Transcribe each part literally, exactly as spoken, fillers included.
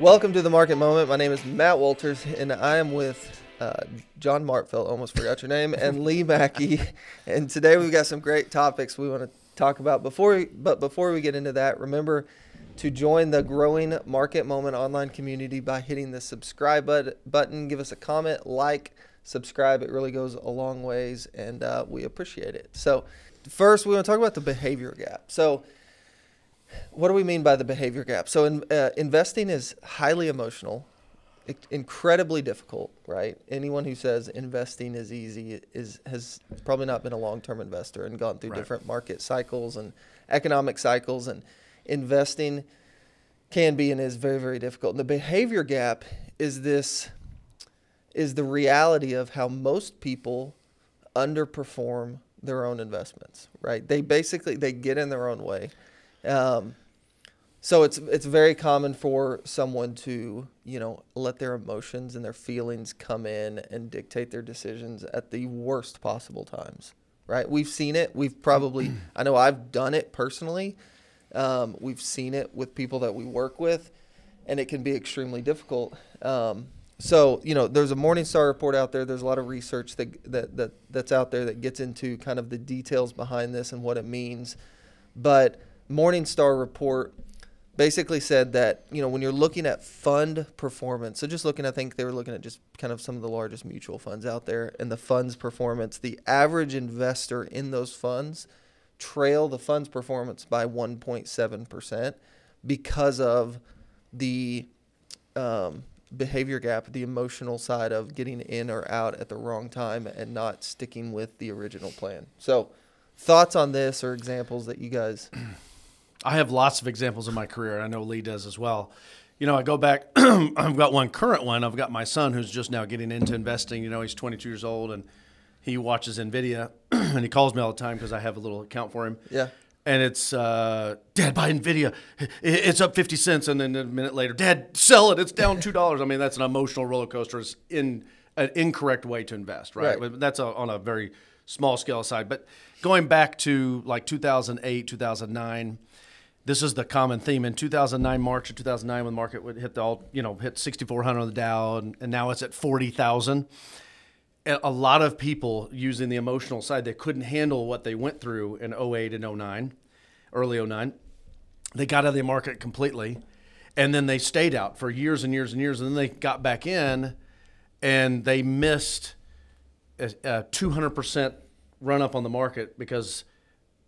Welcome to The Market Moment. My name is Matt Wolters, and I am with uh, John Martfeld, almost forgot your name, and Lee Mackey. And today we've got some great topics we want to talk about. Before, we, But before we get into that, remember to join the growing Market Moment online community by hitting the subscribe button. Give us a comment, like, subscribe. It really goes a long ways, and uh, we appreciate it. So first, we want to talk about the behavior gap. So what do we mean by the behavior gap? So in, uh, investing is highly emotional, incredibly difficult, right? Anyone who says investing is easy is has probably not been a long-term investor and gone through right. different market cycles and economic cycles, and investing can be and is very, very difficult. And the behavior gap is this is the reality of how most people underperform their own investments, right? They basically, they get in their own way. Um, so it's, it's very common for someone to, you know, let their emotions and their feelings come in and dictate their decisions at the worst possible times, right? We've seen it. We've probably, I know I've done it personally. Um, we've seen it with people that we work with, and it can be extremely difficult. Um, so, you know, there's a Morningstar report out there. There's a lot of research that, that, that that's out there that gets into kind of the details behind this and what it means. But Morningstar report basically said that, you know, when you're looking at fund performance, so just looking, I think they were looking at just kind of some of the largest mutual funds out there and the fund's performance, the average investor in those funds trail the fund's performance by one point seven percent because of the um, behavior gap, the emotional side of getting in or out at the wrong time and not sticking with the original plan. So thoughts on this or examples that you guys... I have lots of examples in my career. I know Lee does as well. You know, I go back, I've got one current one. I've got my son who's just now getting into investing. You know, he's twenty-two years old and he watches NVIDIA and he calls me all the time because I have a little account for him. Yeah. And it's, uh, Dad, buy NVIDIA. It's up fifty cents. And then a minute later, Dad, sell it. It's down two dollars. I mean, that's an emotional roller coaster. It's in an incorrect way to invest, right? Right. But that's a, on a very small scale side. But going back to like two thousand eight, two thousand nine, this is the common theme. In two thousand nine, March of two thousand nine, when the market would hit the all, you know, hit sixty-four hundred on the Dow, and, and now it's at forty thousand. A lot of people using the emotional side, they couldn't handle what they went through in oh eight and oh nine, early oh nine. They got out of the market completely, and then they stayed out for years and years and years, and then they got back in, and they missed a two hundred percent run up on the market because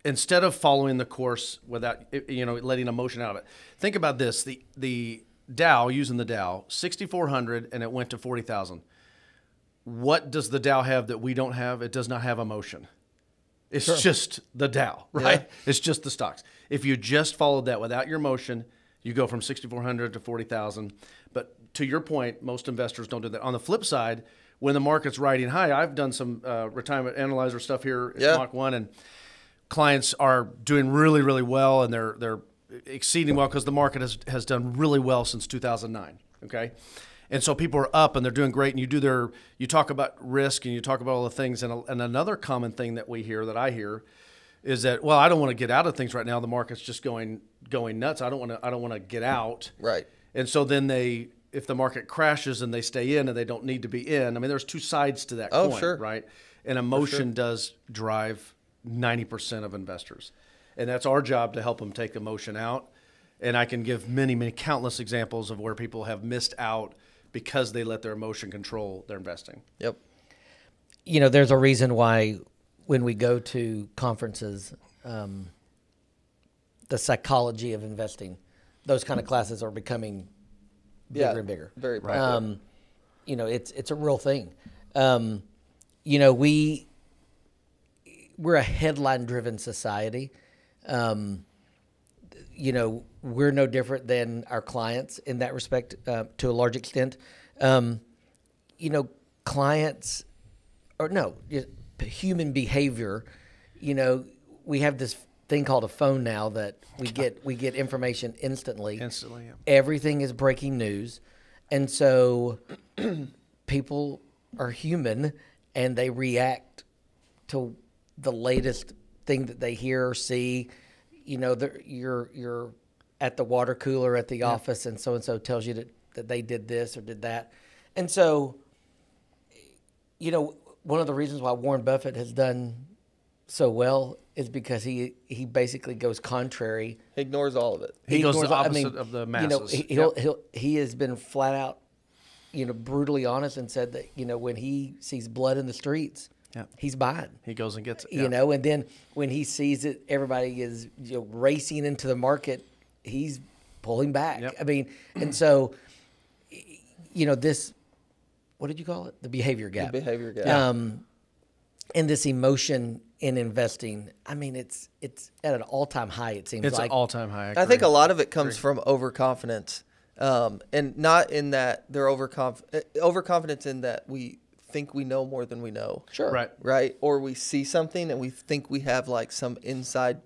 instead of following the course without, you know, letting emotion out of it. Think about this. The, the Dow, using the Dow, sixty-four hundred, and it went to forty thousand. What does the Dow have that we don't have? It does not have emotion. It's sure. just the Dow, right? Yeah. It's just the stocks. If you just followed that without your emotion, you go from sixty-four hundred to forty thousand. But to your point, most investors don't do that. On the flip side, when the market's riding high, I've done some uh, retirement analyzer stuff here at yeah. Mach one, and clients are doing really, really well, and they're they're exceeding well because the market has, has done really well since two thousand nine, okay? And so people are up and they're doing great, and you do their, you talk about risk and you talk about all the things. And, and another common thing that we hear, that I hear, is that, well, I don't want to get out of things right now. The market's just going going nuts. I don't want to, I don't want to get out. Right. And so then they, if the market crashes and they stay in and they don't need to be in, I mean, there's two sides to that oh, coin, sure. right? And emotion sure. does drive ninety percent of investors. And that's our job, to help them take emotion out. And I can give many, many countless examples of where people have missed out because they let their emotion control their investing. Yep. You know, there's a reason why when we go to conferences, um, the psychology of investing, those kind of classes are becoming bigger yeah, and bigger. Very popular. Um, you know, it's it's a real thing. Um, you know, we we're a headline-driven society. Um, you know, we're no different than our clients in that respect, uh, to a large extent. Um, you know, clients, or no, human behavior, you know, we have this thing called a phone now that we get we get information instantly. Instantly, yeah. Everything is breaking news. And so people are human, and they react to the latest thing that they hear or see. You know, you're, you're at the water cooler at the yeah. office, and so-and-so tells you to that they did this or did that. And so, you know, one of the reasons why Warren Buffett has done so well is because he he basically goes contrary. He ignores all of it. He, he goes the opposite I mean, of the masses. You know, he, he'll, yep. he'll, he has been flat out, you know, brutally honest and said that, you know, when he sees blood in the streets, yep. he's buying. He goes and gets it. Yep. You know, and then when he sees it, everybody is, you know, racing into the market, he's pulling back. Yep. I mean, and so, you know, this, what did you call it? The behavior gap. The behavior gap. Um, and this emotion in investing, I mean, it's it's at an all-time high, it seems it's like. It's an all-time high. I, I think a lot of it comes from overconfidence. Um, and not in that they're overconfident, overconfidence in that we think we know more than we know. Sure. Right. Right? Or we see something and we think we have like some inside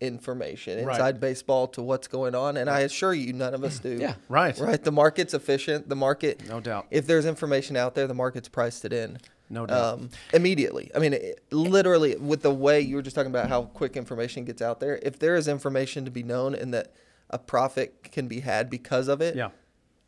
information, inside right. baseball to what's going on. And right. I assure you, none of us do. Yeah. Right. Right. The market's efficient. The market. No doubt. If there's information out there, the market's priced it in. No doubt. Um, immediately. I mean, it, literally, with the way you were just talking about how quick information gets out there, if there is information to be known and that a profit can be had because of it, yeah.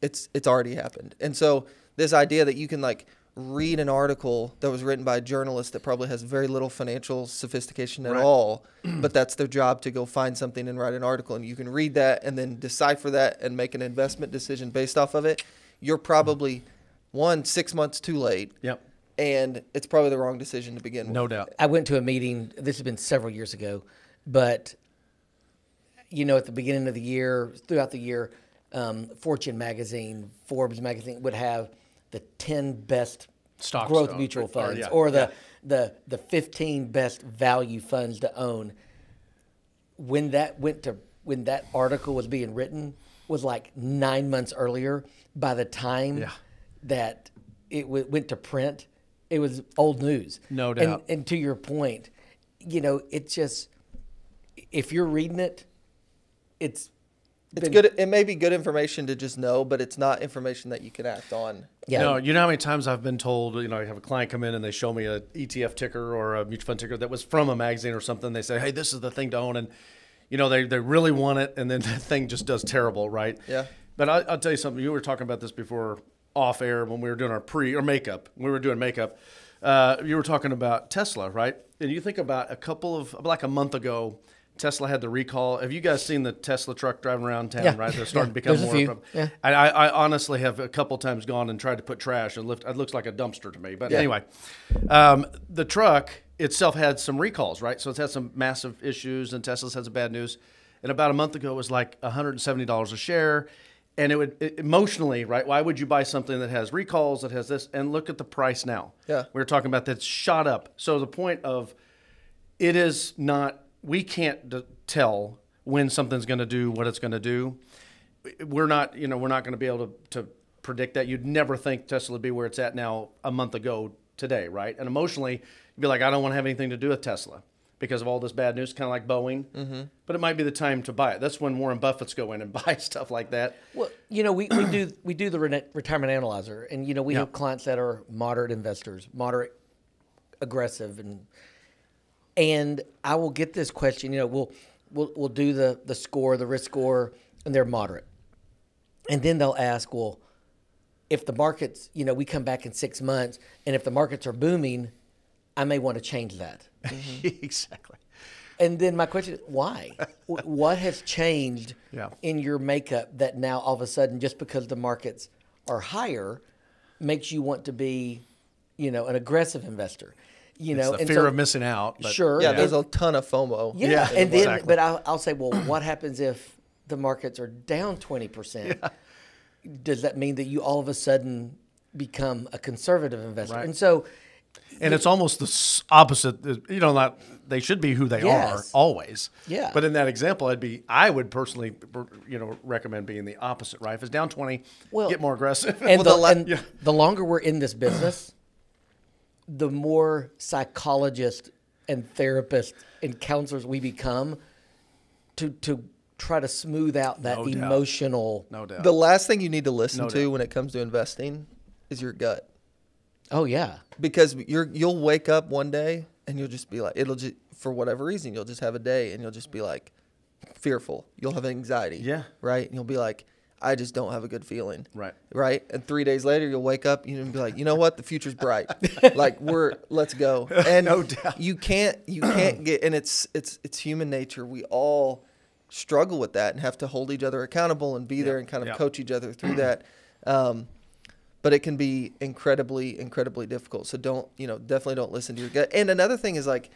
it's it's already happened. And so this idea that you can like read an article that was written by a journalist that probably has very little financial sophistication at right. all, but that's their job to go find something and write an article, and you can read that and then decipher that and make an investment decision based off of it, you're probably, one, six months too late. Yep. And it's probably the wrong decision to begin with. No doubt. I went to a meeting, this has been several years ago, but, you know, at the beginning of the year, throughout the year, um, Fortune magazine, Forbes magazine would have the ten best Stock growth stone. mutual funds or, yeah. or the, yeah. the, the fifteen best value funds to own. When that went to, when that article was being written was like nine months earlier. By the time yeah. that it w went to print, it was old news. No doubt. And, and to your point, you know, it's just, if you're reading it, it's it's been, good. It may be good information to just know, but it's not information that you can act on. Yeah. No, you know how many times I've been told, you know, I have a client come in and they show me an E T F ticker or a mutual fund ticker that was from a magazine or something. They say, hey, this is the thing to own. And, you know, they, they really want it. And then that thing just does terrible, right? Yeah. But I, I'll tell you something. You were talking about this before off air when we were doing our pre or makeup. We were doing makeup. Uh, you were talking about Tesla, right? And you think about a couple of, like a month ago, Tesla had the recall. Have you guys seen the Tesla truck driving around town, yeah. right? They're starting yeah. to become more of yeah. I, I honestly have a couple times gone and tried to put trash. And lift, it looks like a dumpster to me. But yeah. anyway, um, the truck itself had some recalls, right? So it's had some massive issues, and Tesla's had some bad news. And about a month ago, it was like one hundred seventy dollars a share. And it would it, emotionally, right? Why would you buy something that has recalls, that has this? And look at the price now. Yeah. We were talking about that shot up. So the point of it is not... We can't d tell when something's going to do what it's going to do. We're not, you know, we're not going to be able to, to predict that. You'd never think Tesla would be where it's at now a month ago today, right? And emotionally, you'd be like, I don't want to have anything to do with Tesla because of all this bad news, kind of like Boeing. Mm-hmm. But it might be the time to buy it. That's when Warren Buffett's go in and buy stuff like that. Well, you know, we, we do we do the re retirement analyzer, and you know, we yeah. have clients that are moderate investors, moderate, aggressive, and. And I will get this question, you know, we'll, we'll, we'll do the, the score, the risk score, and they're moderate. And then they'll ask, well, if the markets, you know, we come back in six months, and if the markets are booming, I may want to change that. Mm-hmm. Exactly. And then my question is, why? What has changed yeah. in your makeup that now all of a sudden, just because the markets are higher, makes you want to be, you know, an aggressive investor? You know, it's the fear so, of missing out. But, sure. Yeah, yeah, there's a ton of FOMO. Yeah, yeah. and then, exactly. but I'll, I'll say, well, what happens if the markets are down twenty percent? Yeah. Does that mean that you all of a sudden become a conservative investor? Right. And so, and it's almost the opposite. You know, not they should be who they yes. are always. Yeah. But in that example, I'd be, I would personally, you know, recommend being the opposite. Right? If it's down twenty, well, get more aggressive. And, well, the, and yeah. the longer we're in this business, the more psychologists and therapists and counselors we become to to try to smooth out that no emotional. Doubt. No doubt. The last thing you need to listen no to doubt. when it comes to investing is your gut. Oh yeah, because you're you'll wake up one day and you'll just be like, it'll just for whatever reason you'll just have a day and you'll just be like fearful. You'll have anxiety. Yeah. Right. And you'll be like, I just don't have a good feeling. Right. Right. And three days later, you'll wake up and you'll be like, you know what? The future's bright. Like we're, let's go. And no doubt. You can't, you can't get, and it's, it's, it's human nature. We all struggle with that and have to hold each other accountable and be yep. there and kind of yep. coach each other through that. Um, but it can be incredibly, incredibly difficult. So don't, you know, definitely don't listen to your gut. And another thing is like,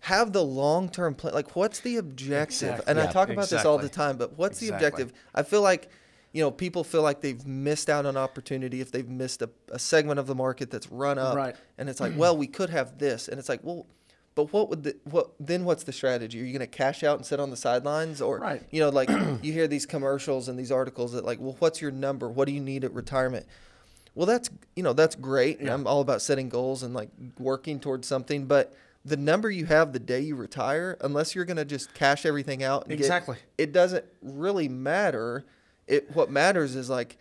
have the long-term plan. Like what's the objective? Exactly. And yeah, I talk about exactly. this all the time, but what's exactly. the objective? I feel like, you know, people feel like they've missed out on opportunity if they've missed a, a segment of the market that's run up. Right. And it's like, well, we could have this. And it's like, well, but what would the, what, then what's the strategy? Are you going to cash out and sit on the sidelines? Or, right. you know, like you hear these commercials and these articles that like, well, what's your number? What do you need at retirement? Well, that's, you know, that's great. Yeah. And I'm all about setting goals and like working towards something, but the number you have the day you retire, unless you're going to just cash everything out. And exactly. Get, it doesn't really matter. It, what matters is like,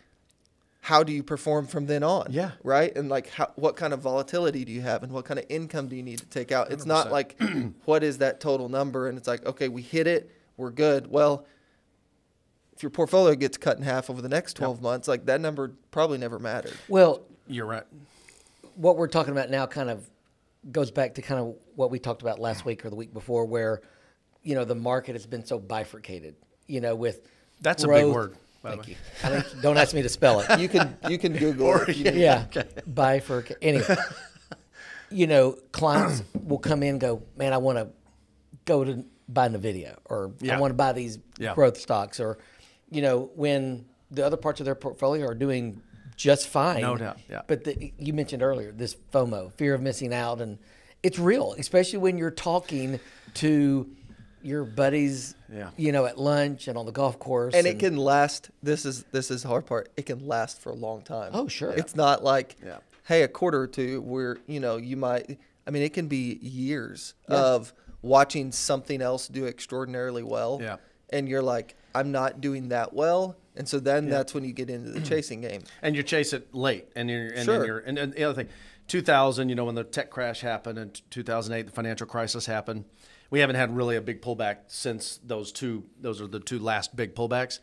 how do you perform from then on? Yeah. Right. And like, how, what kind of volatility do you have and what kind of income do you need to take out? It's one hundred percent. Not like, what is that total number? And it's like, okay, we hit it. We're good. Well, if your portfolio gets cut in half over the next twelve yep. months, like that number probably never mattered. Well, you're right. What we're talking about now kind of goes back to kind of what we talked about last week or the week before where, you know, the market has been so bifurcated, you know, with that's growth. A big word. Thank you. I don't, don't ask me to spell it. You can you can Google or, it. You yeah. Okay. Bifurcate. Anyway, you know, clients will come in and go, man, I want to go to buy NVIDIA or yeah. I want to buy these yeah. growth stocks. Or, you know, when the other parts of their portfolio are doing just fine. No doubt. Yeah. But the, you mentioned earlier this FOMO, fear of missing out. And it's real, especially when you're talking to your buddies, yeah. you know, at lunch and on the golf course. And, and it can last. This is this is the hard part. It can last for a long time. Oh, sure. Yeah. It's not like, yeah. hey, a quarter or two where, you know, you might. I mean, it can be years yes. of watching something else do extraordinarily well. Yeah. And you're like, I'm not doing that well. And so then yeah. that's when you get into the chasing game. And you chase it late. And you're, and, sure. and, you're, and, and the other thing, two thousand, you know, when the tech crash happened and two thousand eight, the financial crisis happened. We haven't had really a big pullback since those two. Those are the two last big pullbacks.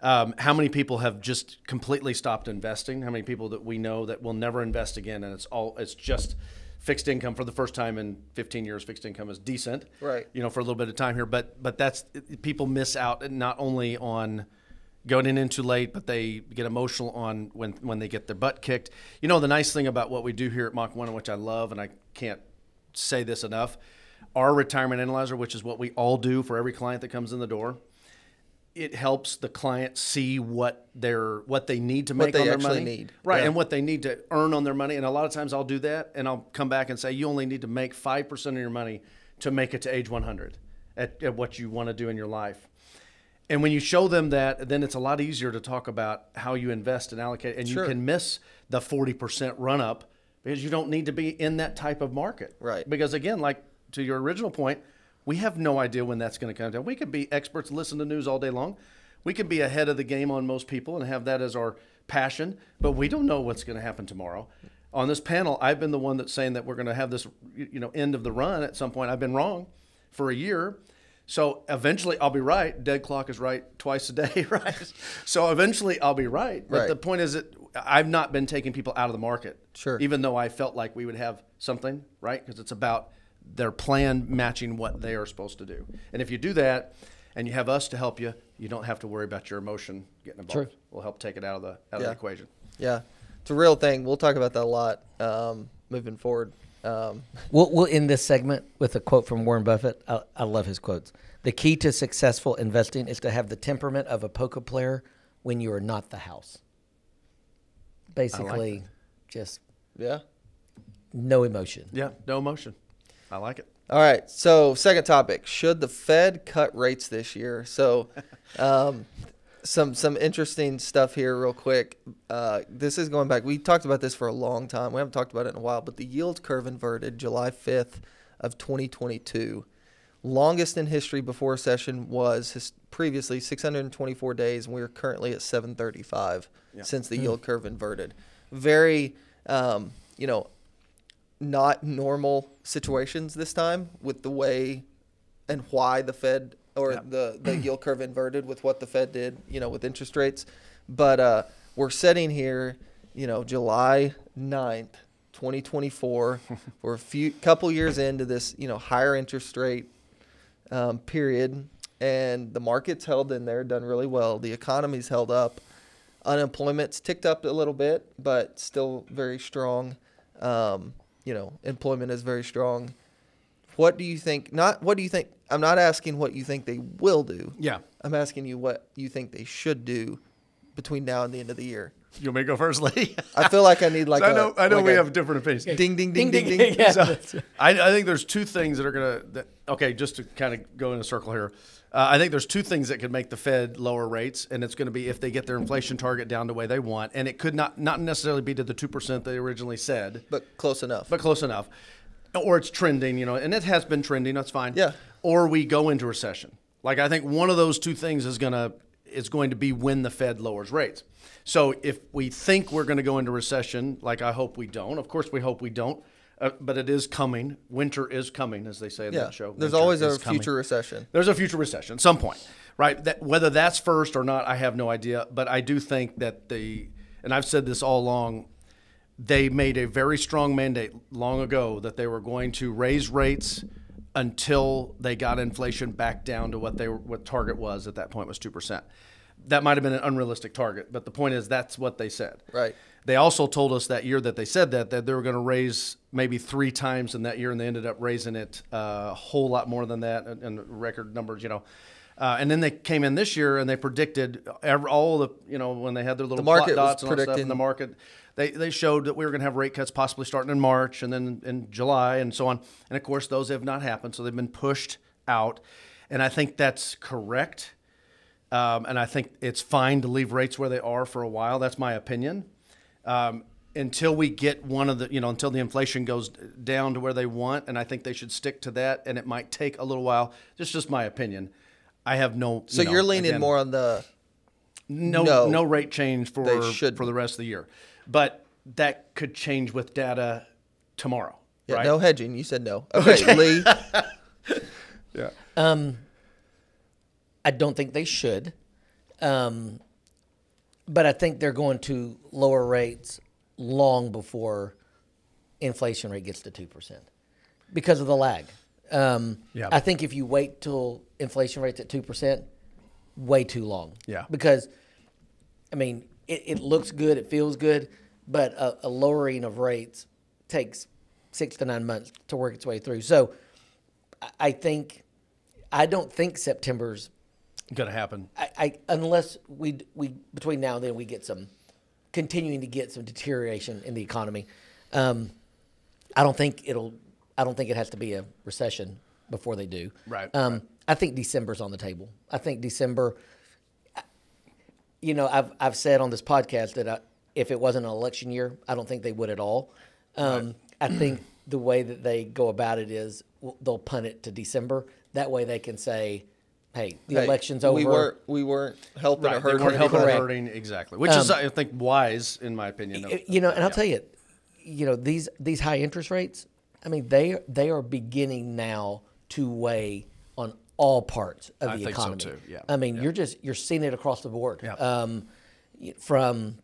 Um, how many people have just completely stopped investing? How many people that we know that will never invest again? And it's all it's just fixed income for the first time in fifteen years. Fixed income is decent, right? You know, for a little bit of time here, but but that's people miss out not only on going in too late, but they get emotional on when when they get their butt kicked. You know, the nice thing about what we do here at Mach one, which I love, and I can't say this enough. Our retirement analyzer, which is what we all do for every client that comes in the door, it helps the client see what their what they need to make what on their money. What they actually need. Right, yeah. And what they need to earn on their money. And a lot of times I'll do that, and I'll come back and say, you only need to make five percent of your money to make it to age one hundred at, at what you want to do in your life. And when you show them that, then it's a lot easier to talk about how you invest and allocate. And sure. you can miss the forty percent run-up because you don't need to be in that type of market. Right. Because, again, like, to your original point, we have no idea when that's going to come down. We could be experts, listen to news all day long. We could be ahead of the game on most people and have that as our passion, but we don't know what's going to happen tomorrow. On this panel, I've been the one that's saying that we're going to have this, you know, end of the run at some point. I've been wrong for a year. So eventually I'll be right. Dead clock is right twice a day, right? So eventually I'll be right. But right. the point is that I've not been taking people out of the market. Sure. Even though I felt like we would have something, right? Because it's about their plan matching what they are supposed to do. And if you do that and you have us to help you, you don't have to worry about your emotion getting involved. True. We'll help take it out of the out yeah. of the equation. Yeah. It's a real thing. We'll talk about that a lot um, moving forward. Um. We'll, we'll end this segment with a quote from Warren Buffett. I, I love his quotes. The key to successful investing is to have the temperament of a poker player when you are not the house. Basically, like just yeah, no emotion. Yeah, no emotion. I like it. All right. So second topic, should the Fed cut rates this year? So um, some some interesting stuff here real quick. Uh, this is going back. We talked about this for a long time. We haven't talked about it in a while, but the yield curve inverted July fifth of twenty twenty-two. Longest in history before a session was his, previously six hundred twenty-four days, and we are currently at seven thirty-five yeah. since the mm. yield curve inverted. Very, um, you know, not normal situations this time with the way and why the Fed or yeah. the, the yield curve inverted with what the Fed did, you know, with interest rates. But uh, we're sitting here, you know, July ninth, twenty twenty-four. We're a few couple years into this, you know, higher interest rate um, period. And the market's held in there, done really well. The economy's held up. Unemployment's ticked up a little bit, but still very strong. Um, you know, employment is very strong. What do you think? Not what do you think? I'm not asking what you think they will do. Yeah. I'm asking you what you think they should do between now and the end of the year. You want me to go first, Lee? I feel like I need like I know a, I know like we a, have different opinions. Ding, ding, ding, ding, ding. ding, ding. Yeah. So, I, I think there's two things that are going to – okay, just to kind of go in a circle here. Uh, I think there's two things that could make the Fed lower rates, and it's going to be if they get their inflation target down the way they want. And it could not, not necessarily be to the two percent they originally said. But close enough. But close enough. Or it's trending, you know, and it has been trending. That's fine. Yeah. Or we go into recession. Like I think one of those two things is going to is going to be when the Fed lowers rates. So if we think we're going to go into recession, like I hope we don't. Of course, we hope we don't. Uh, but it is coming. Winter is coming, as they say in yeah. that show. Winter There's always a coming. future recession. There's a future recession at some point, right? That, whether that's first or not, I have no idea. But I do think that the, and I've said this all along, they made a very strong mandate long ago that they were going to raise rates until they got inflation back down to what they were, what target was at that point was two percent. That might have been an unrealistic target, but the point is that's what they said. Right. They also told us that year that they said that, that they were going to raise maybe three times in that year, and they ended up raising it a whole lot more than that in record numbers, you know. Uh, and then they came in this year and they predicted every, all the, you know, when they had their little the plot dots and all stuff in the market, they, they showed that we were going to have rate cuts possibly starting in March and then in July and so on. And, of course, those have not happened, so they've been pushed out. And I think that's correct. Um, and I think it's fine to leave rates where they are for a while. That's my opinion. Um, until we get one of the, you know, until the inflation goes down to where they want, and I think they should stick to that, and it might take a little while. It's just my opinion. I have no. So you know, you're leaning again, more on the no, no, no rate change for for the rest of the year, but that could change with data tomorrow. Yeah, right? No hedging. You said no. Okay, okay. Lee. yeah. Um, I don't think they should, um, but I think they're going to lower rates long before inflation rate gets to two percent because of the lag. Um, yeah. I think if you wait till inflation rates at two percent, way too long. Yeah. Because, I mean, it, it looks good, it feels good, but a, a lowering of rates takes six to nine months to work its way through. So I think, I don't think September's going to happen. I, I unless we, we, between now and then, we get some, continuing to get some deterioration in the economy. Um, I don't think it'll, I don't think it has to be a recession before they do. Right, um, right. I think December's on the table. I think December, you know, I've I've said on this podcast that I, if it wasn't an election year, I don't think they would at all. Um, right. I think the way that they go about it is they'll punt it to December. That way they can say, hey, the hey, election's over. We weren't, we weren't helping right. or hurting. We weren't helping or hurting, exactly. Which um, is, I think, wise, in my opinion. Of, you know, and I'll yeah. tell you, you know, these these high interest rates, I mean, they they are beginning now to weigh on all parts of I the think economy. So too. Yeah. I mean, yeah. you're just you're seeing it across the board, yeah. um, from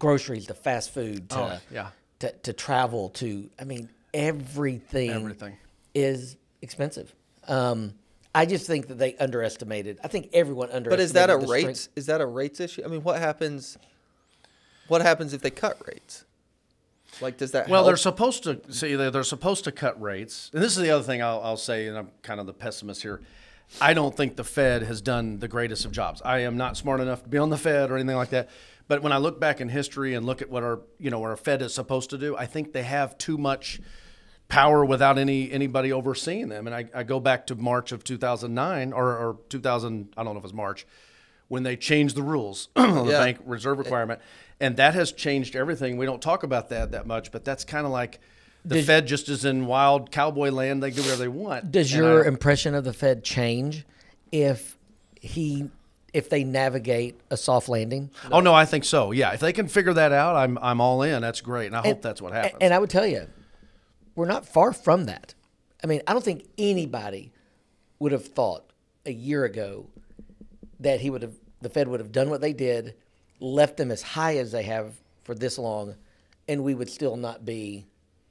groceries to fast food to, oh, yeah. to to travel to. I mean, everything everything is expensive. Um, I just think that they underestimated. I think everyone underestimated. But is that a rates? Strength. Is that a rates issue? I mean, what happens? What happens if they cut rates? Like, does that well, help? They're supposed to see they're, they're supposed to cut rates. And this is the other thing I'll, I'll say, and I'm kind of the pessimist here. I don't think the Fed has done the greatest of jobs. I am not smart enough to be on the Fed or anything like that. But when I look back in history and look at what our, you know, our Fed is supposed to do, I think they have too much power without any anybody overseeing them. And I, I go back to March of two thousand nine or, or two thousand, I don't know if it was March, when they changed the rules on the yeah. bank reserve requirement. And that has changed everything. We don't talk about that that much, but that's kind of like the Did, Fed just is in wild cowboy land. They do whatever they want. Does and your I, impression of the Fed change if he if they navigate a soft landing? No. Oh, no, I think so. Yeah, if they can figure that out, I'm, I'm all in. That's great, and I and, hope that's what happens. And I would tell you, we're not far from that. I mean, I don't think anybody would have thought a year ago that he would have, the Fed would have done what they did, left them as high as they have for this long, and we would still not be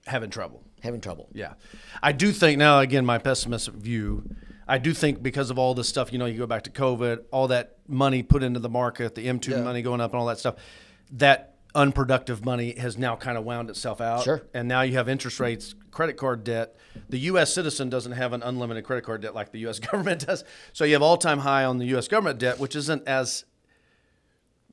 having trouble. Having trouble. Yeah. I do think now, again, my pessimistic view, I do think because of all this stuff, you know, you go back to COVID, all that money put into the market, the M two yeah. money going up and all that stuff, that unproductive money has now kind of wound itself out. Sure. And now you have interest rates, credit card debt. The U S citizen doesn't have an unlimited credit card debt like the U S government does. So you have all-time high on the U S government debt, which isn't as,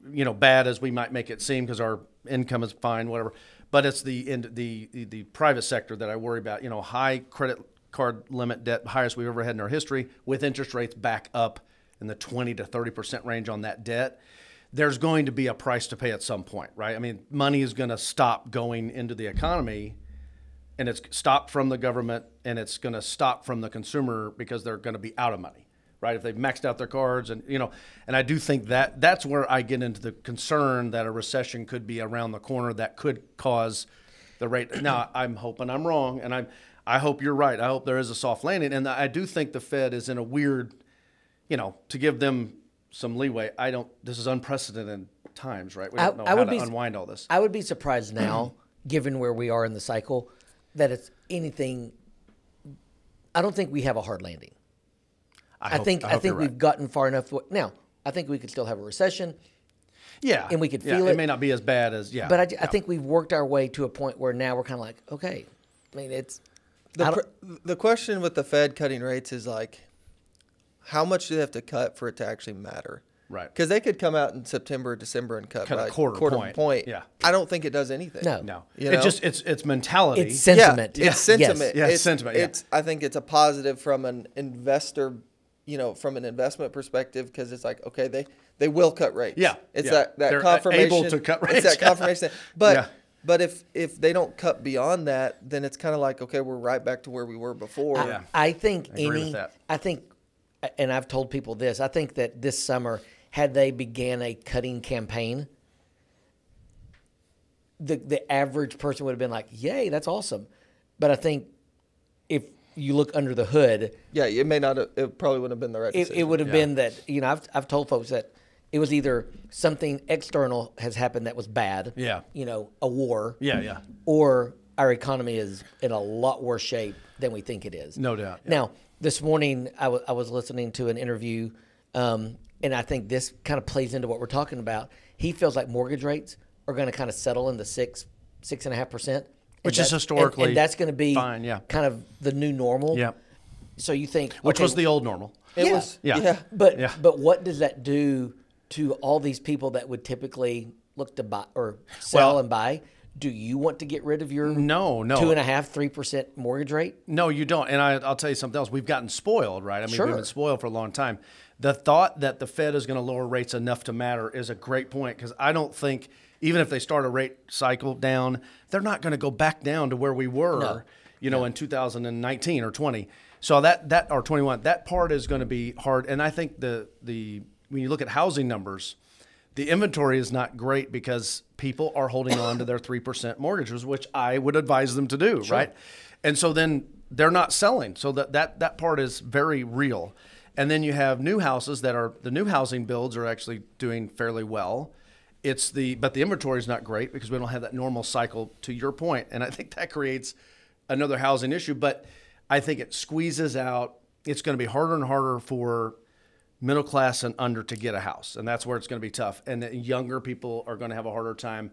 you know, bad as we might make it seem because our income is fine, whatever. But it's the, in, the, the, the private sector that I worry about, you know, high credit card limit debt, highest we've ever had in our history, with interest rates back up in the twenty to thirty percent range on that debt. There's going to be a price to pay at some point, right? I mean, money is going to stop going into the economy, and it's stopped from the government, and it's going to stop from the consumer because they're going to be out of money, right? If they've maxed out their cards and, you know, and I do think that that's where I get into the concern that a recession could be around the corner that could cause the rate. Now, I'm hoping I'm wrong, and I'm, I hope you're right. I hope there is a soft landing. And I do think the Fed is in a weird, you know, to give them some leeway. I don't, this is unprecedented times, right? We don't know I, I how to be, unwind all this. I would be surprised now, given where we are in the cycle, that it's anything. I don't think we have a hard landing. I, I hope, think I, I think we've right. gotten far enough. Now, I think we could still have a recession. Yeah. And we could feel yeah, it. It may not be as bad as, yeah. But I, yeah. I think we've worked our way to a point where now we're kind of like, okay, I mean, it's. The, the question with the Fed cutting rates is like, how much do they have to cut for it to actually matter? Right. Because they could come out in September, December, and cut, cut by a quarter, quarter point. point. Yeah. I don't think it does anything. No. No. You know? It just it's it's mentality. It's sentiment. Yeah. It's sentiment. Yes. Yeah, it's, it's sentiment. Yeah. It's I think it's a positive from an investor, you know, from an investment perspective, because it's like, okay, they they will cut rates. Yeah. It's yeah. that that They're confirmation. Able to cut rates. It's that confirmation. But. Yeah. But if, if they don't cut beyond that, then it's kind of like, okay, we're right back to where we were before. I, yeah. I think I any, I think, and I've told people this, I think that this summer, had they began a cutting campaign, the, the average person would have been like, yay, that's awesome. But I think if you look under the hood. Yeah, it may not, have, it probably wouldn't have been the right decision. It, it would have yeah. been that, you know, I've, I've told folks that it was either something external has happened that was bad, yeah. you know, a war, yeah, yeah, or our economy is in a lot worse shape than we think it is. No doubt. Yeah. Now, this morning I, w I was listening to an interview, um, and I think this kind of plays into what we're talking about. He feels like mortgage rates are going to kind of settle in the six, six and a half percent, which is historically and, and that's going to be fine, yeah. kind of the new normal. Yeah. So you think which okay, was the old normal? It yeah. was. Yeah. yeah. But yeah. but what does that do to all these people that would typically look to buy or sell well, and buy? Do you want to get rid of your no, no. two and a half, three percent mortgage rate? No, you don't. And I, I'll tell you something else. We've gotten spoiled, right? I mean, sure. we've been spoiled for a long time. The thought that the Fed is going to lower rates enough to matter is a great point, because I don't think, even if they start a rate cycle down, they're not going to go back down to where we were, no. you know, no. in two thousand nineteen or twenty. So that, that or twenty-one, that part is going to be hard. And I think the, the, when you look at housing numbers, the inventory is not great because people are holding on to their three percent mortgages, which I would advise them to do, sure. right? And so then they're not selling. So that, that, that part is very real. And then you have new houses that are, the new housing builds are actually doing fairly well. It's the, but the inventory is not great because we don't have that normal cycle, to your point. And I think that creates another housing issue, but I think it squeezes out, it's going to be harder and harder for middle class and under to get a house. And that's where it's going to be tough. And the younger people are going to have a harder time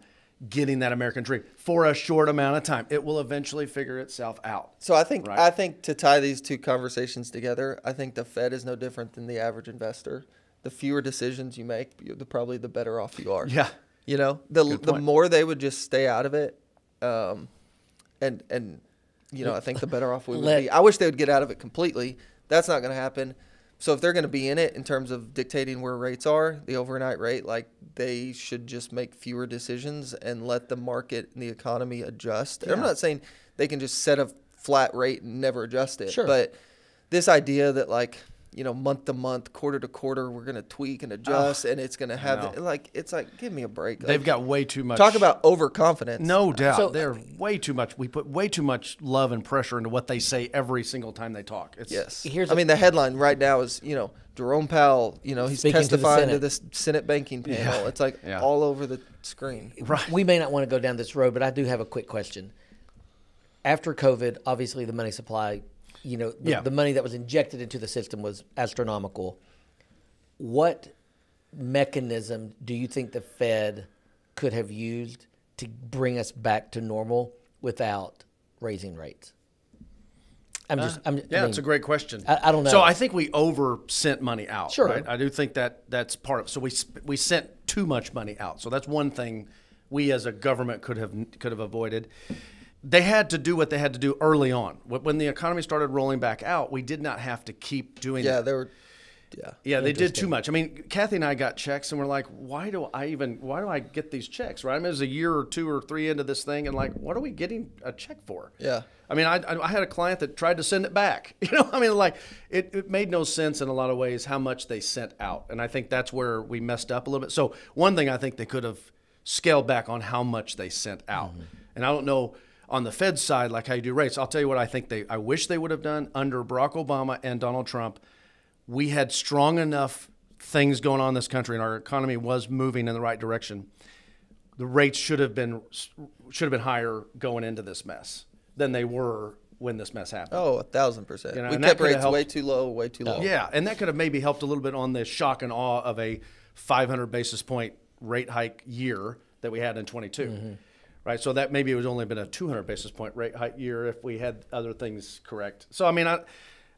getting that American dream for a short amount of time. It will eventually figure itself out. So I think, right? I think to tie these two conversations together, I think the Fed is no different than the average investor. The fewer decisions you make, the probably the better off you are. Yeah. You know, the, the more they would just stay out of it. Um, and, and, you know, I think the better off we would be. I wish they would get out of it completely. That's not going to happen. So if they're going to be in it in terms of dictating where rates are, the overnight rate, like they should just make fewer decisions and let the market and the economy adjust. Yeah. I'm not saying they can just set a flat rate and never adjust it. Sure. But this idea that like you know, month to month, quarter to quarter, we're going to tweak and adjust, uh, and it's going to have the, like, it's like, give me a break. Like, they've got way too much. Talk about overconfidence. No doubt. So, They're way too much. We put way too much love and pressure into what they say every single time they talk. It's, yes. Here's I mean, the headline right now is, you know, Jerome Powell, you know, he's testifying to, to this Senate banking panel. Yeah. It's like yeah. all over the screen. Right. We may not want to go down this road, but I do have a quick question. After COVID, obviously the money supply, you know, the, yeah. the money that was injected into the system was astronomical. What mechanism do you think the Fed could have used to bring us back to normal without raising rates? I'm just, I'm, uh, yeah, I mean, it's a great question. I, I don't know. So I think we over sent money out. Sure. Right? I do think that that's part of it. So we, we sent too much money out. So that's one thing we as a government could have, could have avoided. They had to do what they had to do early on. When the economy started rolling back out, we did not have to keep doing yeah, that. Yeah, they were. Yeah, yeah, they did too much. I mean, Kathy and I got checks, and we're like, "Why do I even? Why do I get these checks?" Right? I mean, it was a year or two or three into this thing, and like, what are we getting a check for? Yeah. I mean, I, I had a client that tried to send it back. You know, I mean, like, it, it made no sense in a lot of ways how much they sent out, and I think that's where we messed up a little bit. So one thing I think they could have scaled back on how much they sent out, mm-hmm. and I don't know. On the Fed side, like how you do rates, I'll tell you what I think they, I wish they would have done under Barack Obama and Donald Trump. We had strong enough things going on in this country, and our economy was moving in the right direction. The rates should have been should have been higher going into this mess than they were when this mess happened. Oh, a thousand percent. You know, we kept rates helped. way too low, way too low. Yeah, and that could have maybe helped a little bit on the shock and awe of a five hundred basis point rate hike year that we had in twenty-two. Mm-hmm. Right, so that maybe it was only been a two hundred basis point rate hike year if we had other things correct. So I mean, I,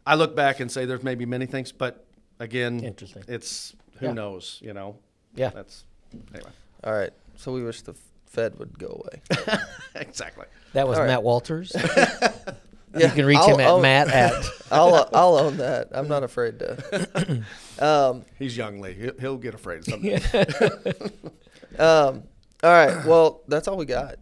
I look back and say there's maybe many things, but again, interesting. It's who yeah. knows, you know. Yeah. That's anyway. All right. So we wish the Fed would go away. Exactly. That was right. Matt Wolters. Yeah. You can reach I'll him at own, Matt at. I'll uh, I'll own that. I'm not afraid to. um, He's young, Lee. He'll, he'll get afraid someday. um. All right. Well, that's all we got.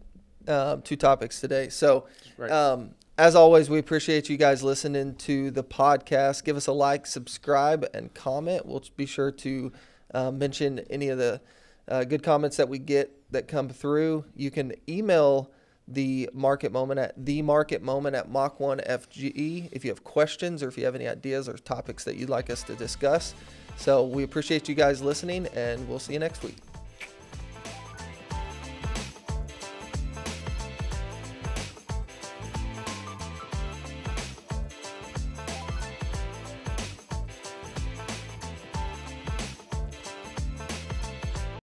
Um, two topics today. So, um, as always, we appreciate you guys listening to the podcast. Give us a like, subscribe, and comment. We'll be sure to uh, mention any of the uh, good comments that we get that come through. You can email the market moment at the market moment at Mach one F G E if you have questions or if you have any ideas or topics that you'd like us to discuss. So we appreciate you guys listening, and we'll see you next week.